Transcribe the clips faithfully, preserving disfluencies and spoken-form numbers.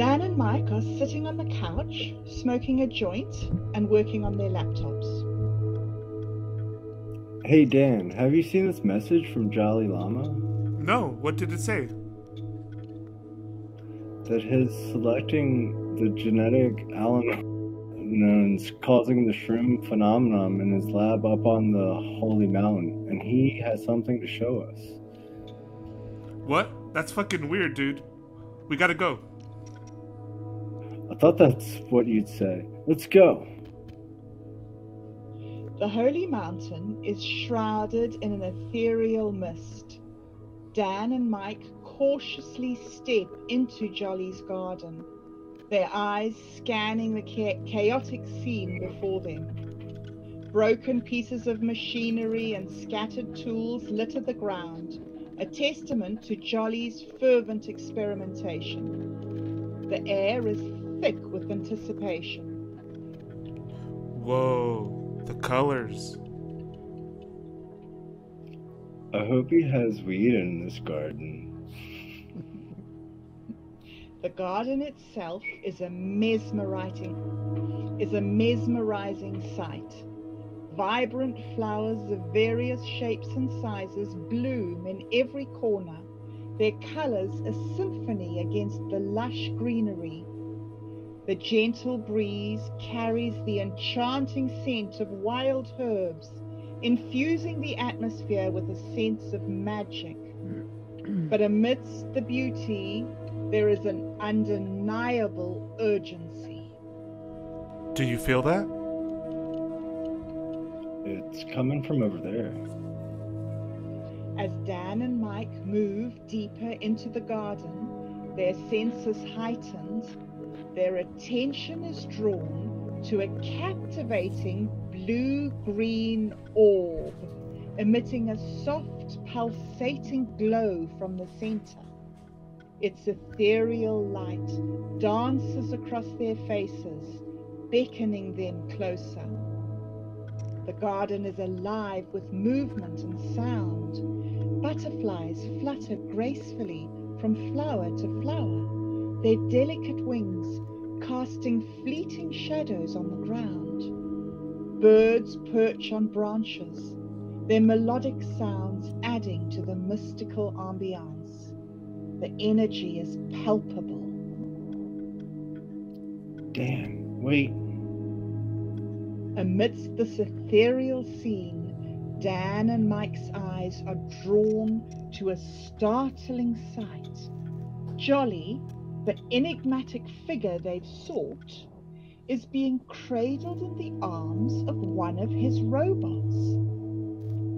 Dan and Mike are sitting on the couch, smoking a joint and working on their laptops. Hey Dan, have you seen this message from Jolly Lama? No, what did it say? That his selecting the genetic allanon's causing the shroom phenomenon in his lab up on the Holy Mountain, and he has something to show us. What? That's fucking weird, dude. We gotta go. I thought that's what you'd say. Let's go. The Holy Mountain is shrouded in an ethereal mist. Dan and Mike cautiously step into Jolly's garden, their eyes scanning the chaotic scene before them. Broken pieces of machinery and scattered tools litter the ground, a testament to Jolly's fervent experimentation. The air is thick with anticipation. Whoa, the colors. I hope he has weed in this garden. The garden itself is a mesmerizing, is a mesmerizing sight. Vibrant flowers of various shapes and sizes bloom in every corner, their colors a symphony against the lush greenery. The gentle breeze carries the enchanting scent of wild herbs, infusing the atmosphere with a sense of magic. But amidst the beauty, there is an undeniable urgency. Do you feel that? It's coming from over there. As Dan and Mike move deeper into the garden, their senses heightened, their attention is drawn to a captivating blue green orb, emitting a soft, pulsating glow from the center. Its ethereal light dances across their faces, beckoning them closer. The garden is alive with movement and sound. Butterflies flutter gracefully from flower to flower, their delicate wings casting fleeting shadows on the ground. Birds perch on branches, their melodic sounds adding to the mystical ambiance. The energy is palpable. Dan, wait. Amidst this ethereal scene, Dan and Mike's eyes are drawn to a startling sight. Jolly, the enigmatic figure they've sought, is being cradled in the arms of one of his robots.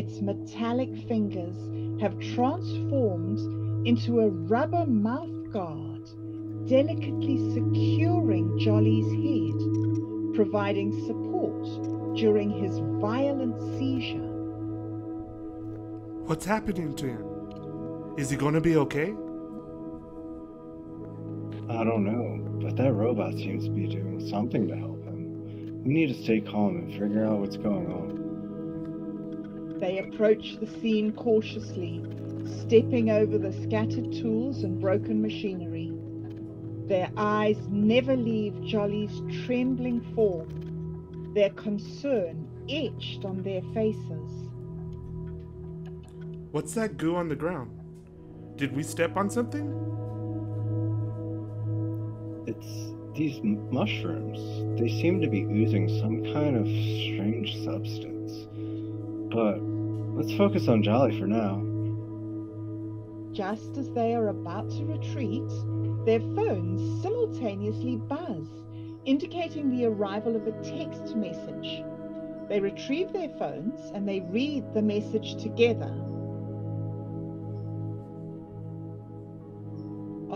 Its metallic fingers have transformed into a rubber mouth guard, delicately securing Jolly's head, providing support during his violent seizure. What's happening to him? Is he gonna be okay? I don't know, but that robot seems to be doing something to help him. We need to stay calm and figure out what's going on. They approach the scene cautiously, stepping over the scattered tools and broken machinery. Their eyes never leave Jolly's trembling form, their concern etched on their faces. What's that goo on the ground? Did we step on something? It's these mushrooms. They seem to be oozing some kind of strange substance. But let's focus on Jolly for now. Just as they are about to retreat, their phones simultaneously buzz, indicating the arrival of a text message. They retrieve their phones and they read the message together.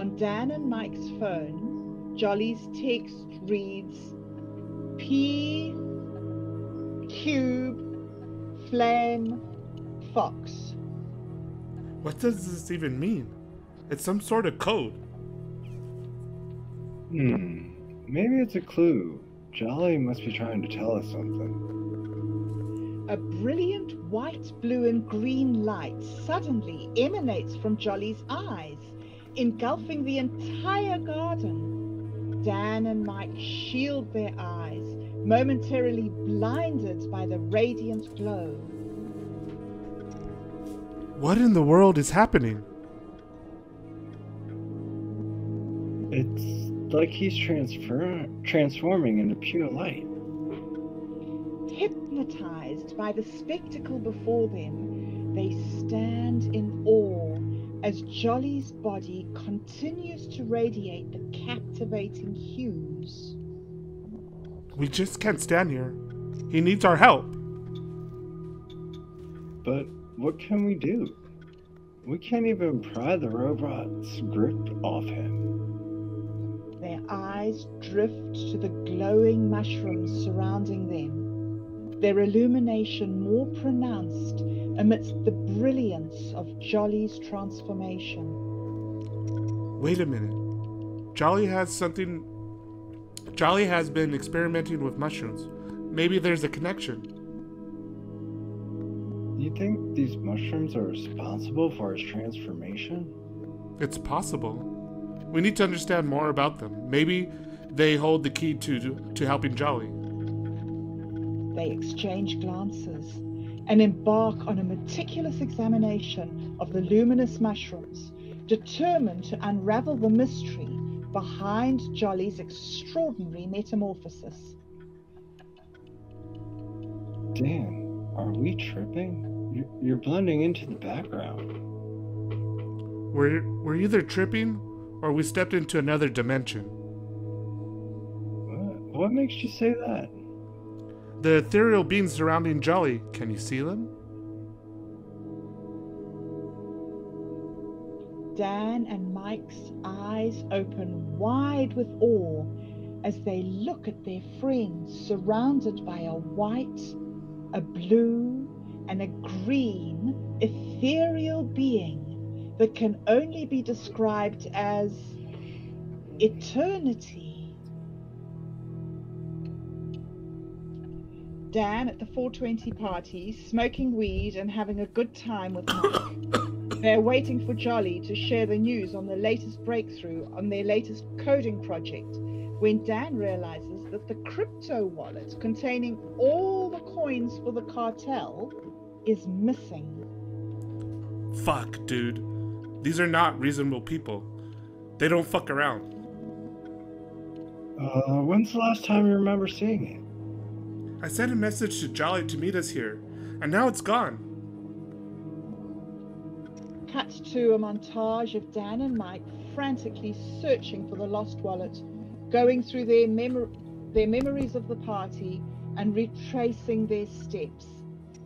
On Dan and Mike's phone, Jolly's text reads, P, Cube, Flame, Fox. What does this even mean? It's some sort of code. Hmm. Maybe it's a clue. Jolly must be trying to tell us something. A brilliant white, blue, and green light suddenly emanates from Jolly's eyes, engulfing the entire garden. Dan and Mike shield their eyes, momentarily blinded by the radiant glow. What in the world is happening? It's like he's transfer transforming into pure light. Hypnotized by the spectacle before them, they stand in awe as Jolly's body continues to radiate the captivating hues. We just can't stand here. He needs our help. But what can we do? We can't even pry the robot's grip off him. Their eyes drift to the glowing mushrooms surrounding them, their illumination more pronounced amidst the brilliance of Jolly's transformation. Wait a minute. Jolly has something... Jolly has been experimenting with mushrooms. Maybe there's a connection. You think these mushrooms are responsible for his transformation? It's possible. We need to understand more about them. Maybe they hold the key to, to helping Jolly. They exchange glances and embark on a meticulous examination of the luminous mushrooms, determined to unravel the mystery behind Jolly's extraordinary metamorphosis. Damn. Are we tripping? You're, you're blending into the background. We're, we're either tripping or we stepped into another dimension. What, what makes you say that? The ethereal beings surrounding Jolly. Can you see them? Dan and Mike's eyes open wide with awe as they look at their friends surrounded by a white, a blue, and a green ethereal being that can only be described as eternity. Dan at the four twenty party, smoking weed and having a good time with Mike. They're waiting for Jolly to share the news on the latest breakthrough on their latest coding project, when Dan realizes that the crypto wallet containing all the coins for the cartel is missing. Fuck, dude. These are not reasonable people. They don't fuck around. Uh, when's the last time you remember seeing it? I sent a message to Jolly to meet us here, and now it's gone. Cut to a montage of Dan and Mike frantically searching for the lost wallet, going through their, mem their memories of the party and retracing their steps.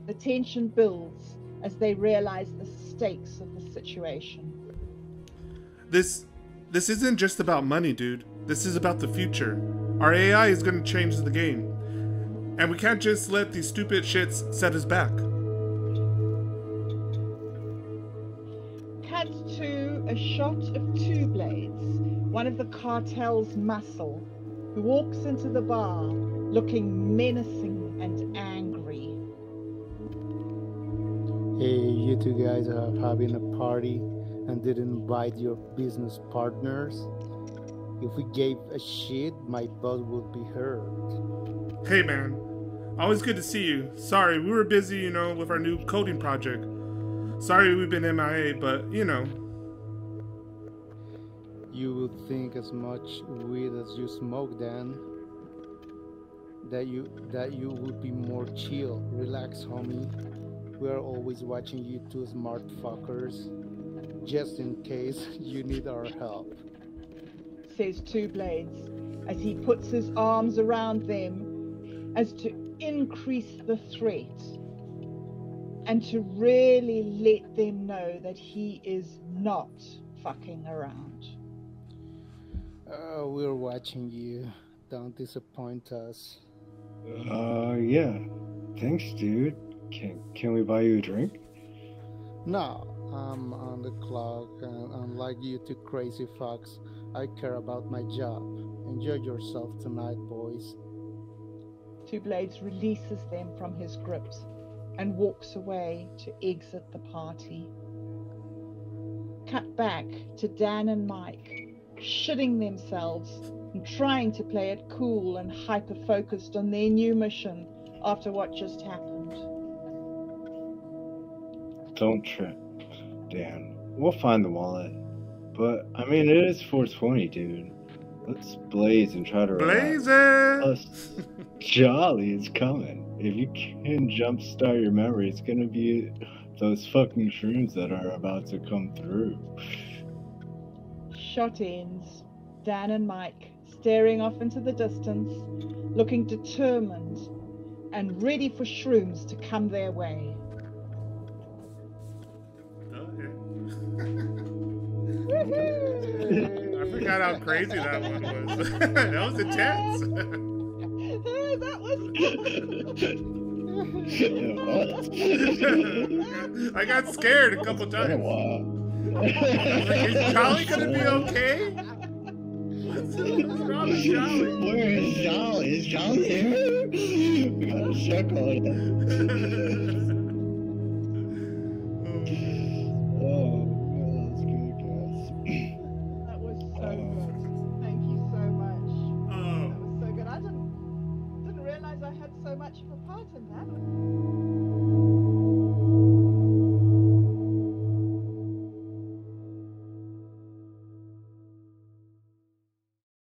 The tension builds as they realize the stakes of the situation. This, this isn't just about money, dude. This is about the future. Our A I is going to change the game. And we can't just let these stupid shits set us back. Cut to a shot of Two Blades, one of the cartel's muscle, who walks into the bar looking menacing and angry. Hey, you two guys are having a party and didn't invite your business partners. If we gave a shit, my boss would be hurt. Hey man, always good to see you. Sorry, we were busy, you know, with our new coding project. Sorry we've been M I A, but you know. You would think as much weed as you smoke, Dan. That you that you would be more chill. Relax, homie. We are always watching you two smart fuckers, just in case you need our help. Says Two Blades as he puts his arms around them, as to increase the threat and to really let them know that he is not fucking around. Uh, we're watching you. Don't disappoint us. Uh, yeah. Thanks, dude. Can can we buy you a drink? No, I'm on the clock, and unlike you two crazy fucks, I care about my job. Enjoy yourself tonight, boys. Two Blades releases them from his grips and walks away to exit the party. Cut back to Dan and Mike, shitting themselves and trying to play it cool and hyper-focused on their new mission after what just happened. Don't trip, Dan. We'll find the wallet. But, I mean, it is four twenty, dude. Let's blaze and try to... Blaze it! Jolly is coming. If you can jumpstart your memory, it's gonna be those fucking shrooms that are about to come through. Shot ends. Dan and Mike staring off into the distance, looking determined and ready for shrooms to come their way. I forgot how crazy that one was. That was intense. That was. I got scared a couple times. Is Jolly gonna be okay? What's wrong with Jolly? Where is Jolly? Is Jolly here? We gotta check on him.